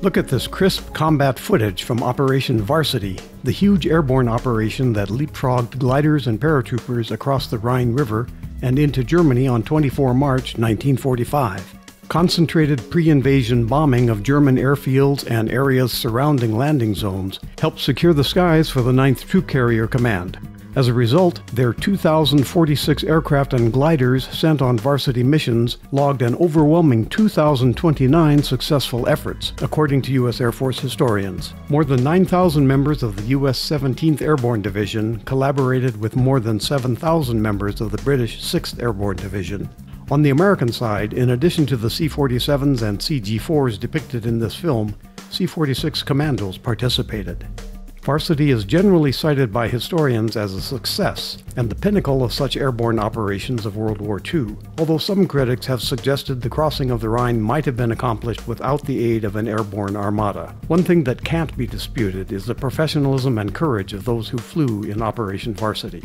Look at this crisp combat footage from Operation Varsity, the huge airborne operation that leapfrogged gliders and paratroopers across the Rhine River and into Germany on 24 March 1945. Concentrated pre-invasion bombing of German airfields and areas surrounding landing zones helped secure the skies for the 9th Troop Carrier Command. As a result, their 2,046 aircraft and gliders sent on Varsity missions logged an overwhelming 2,029 successful efforts, according to U.S. Air Force historians. More than 9,000 members of the U.S. 17th Airborne Division collaborated with more than 7,000 members of the British 6th Airborne Division. On the American side, in addition to the C-47s and CG-4s depicted in this film, C-46 Commandos participated. Varsity is generally cited by historians as a success and the pinnacle of such airborne operations of World War II, although some critics have suggested the crossing of the Rhine might have been accomplished without the aid of an airborne armada. One thing that can't be disputed is the professionalism and courage of those who flew in Operation Varsity.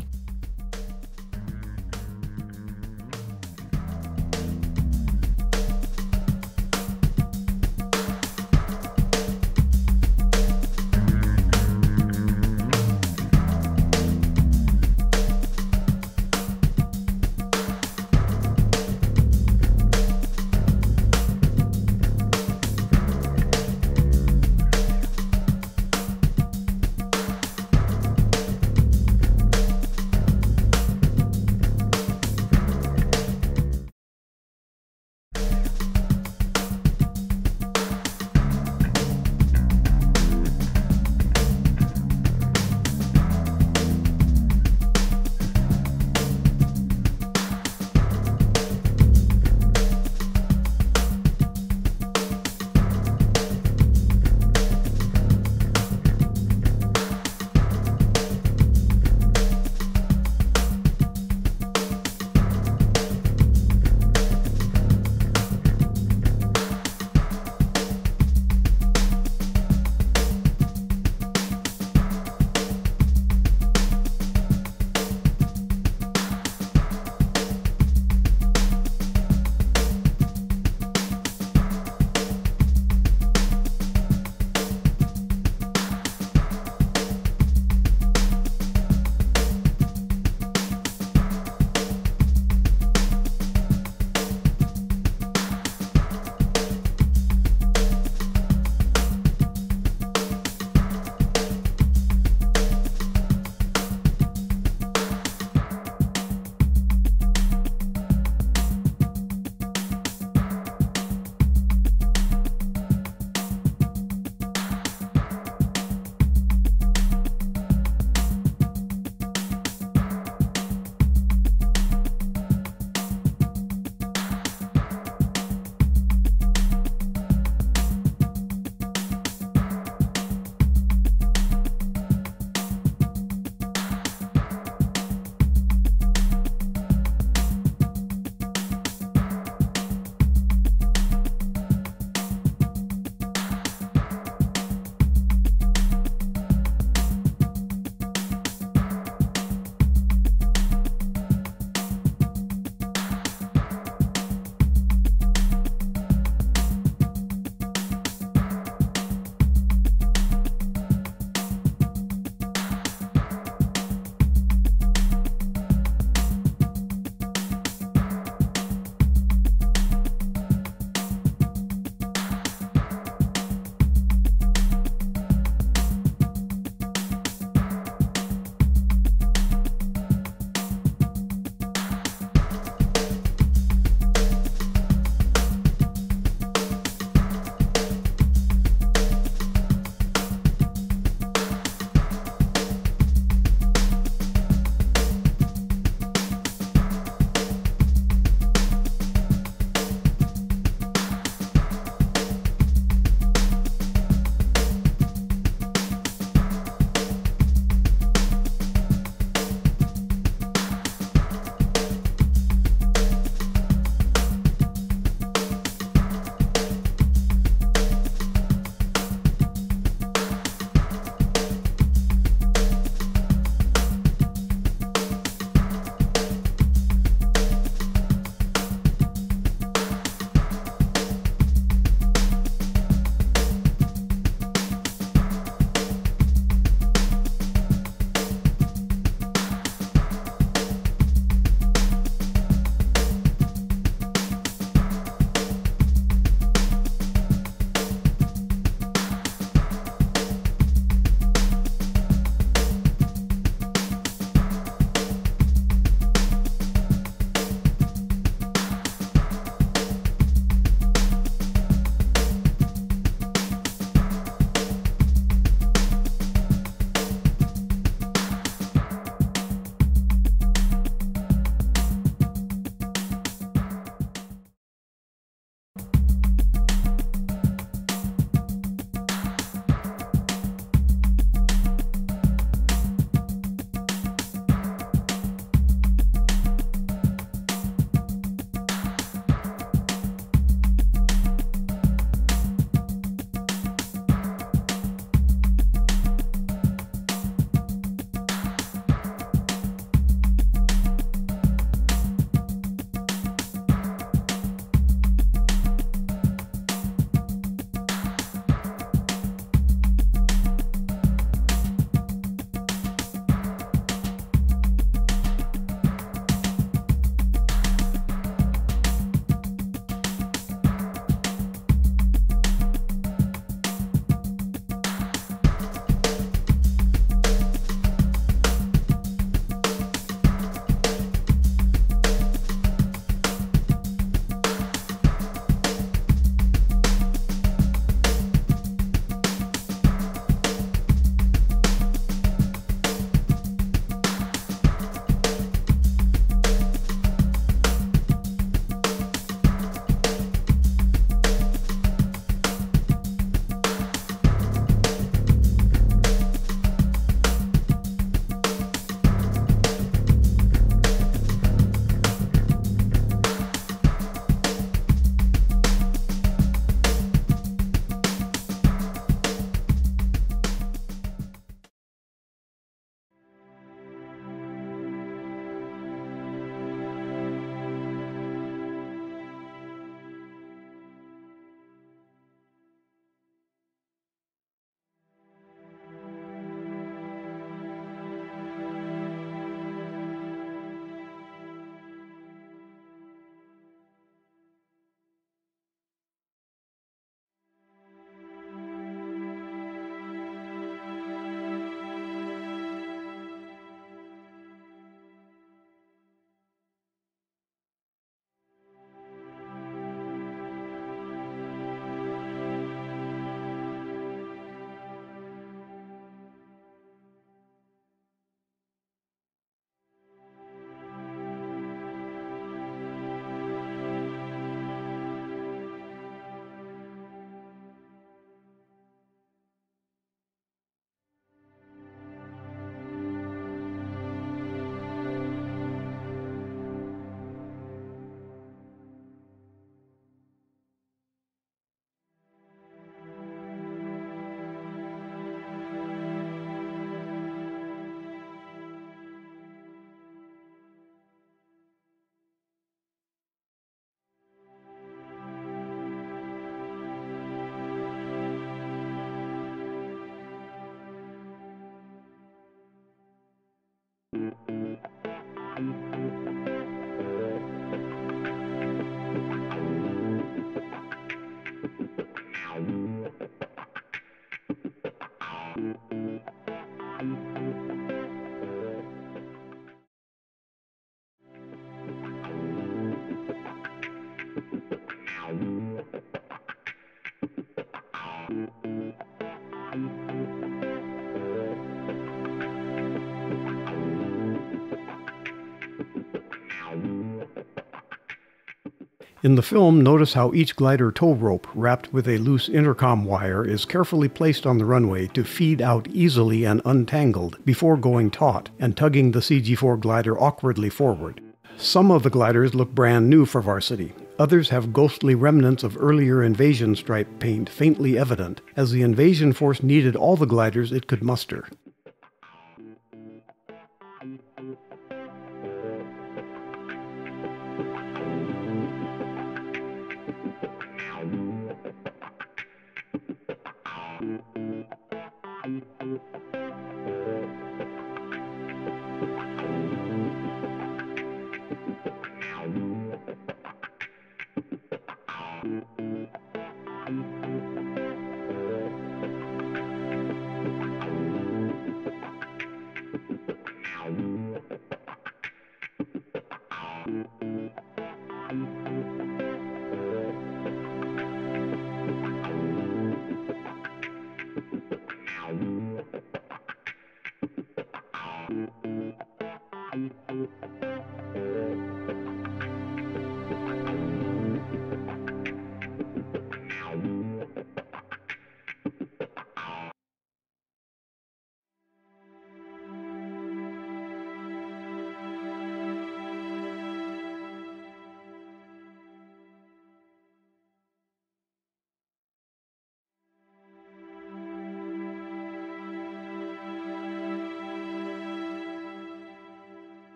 In the film, notice how each glider tow rope wrapped with a loose intercom wire is carefully placed on the runway to feed out easily and untangled before going taut and tugging the CG-4 glider awkwardly forward. Some of the gliders look brand new for Varsity. Others have ghostly remnants of earlier invasion stripe paint faintly evident, as the invasion force needed all the gliders it could muster.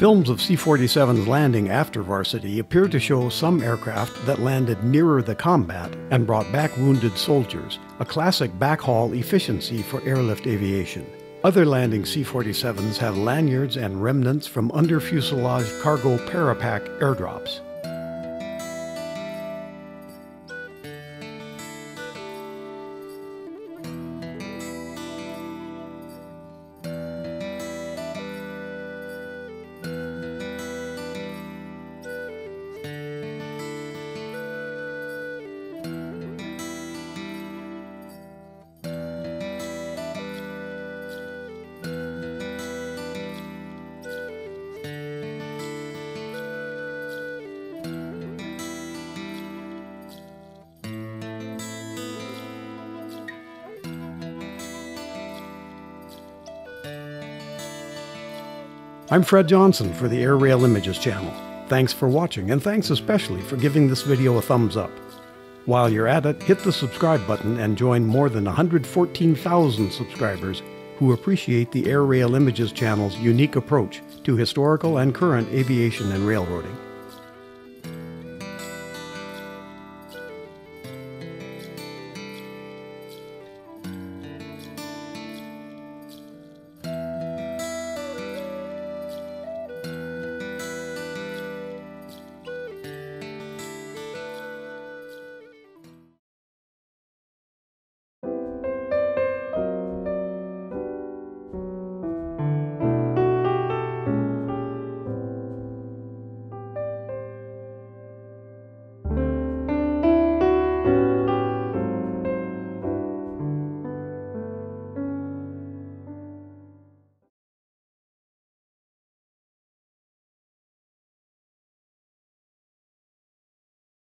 Films of C-47's landing after Varsity appear to show some aircraft that landed nearer the combat and brought back wounded soldiers, a classic backhaul efficiency for airlift aviation. Other landing C-47s have lanyards and remnants from under-fuselage cargo parapack airdrops. I'm Fred Johnson for the Air Rail Images Channel. Thanks for watching, and thanks especially for giving this video a thumbs up. While you're at it, hit the subscribe button and join more than 114,000 subscribers who appreciate the Air Rail Images Channel's unique approach to historical and current aviation and railroading.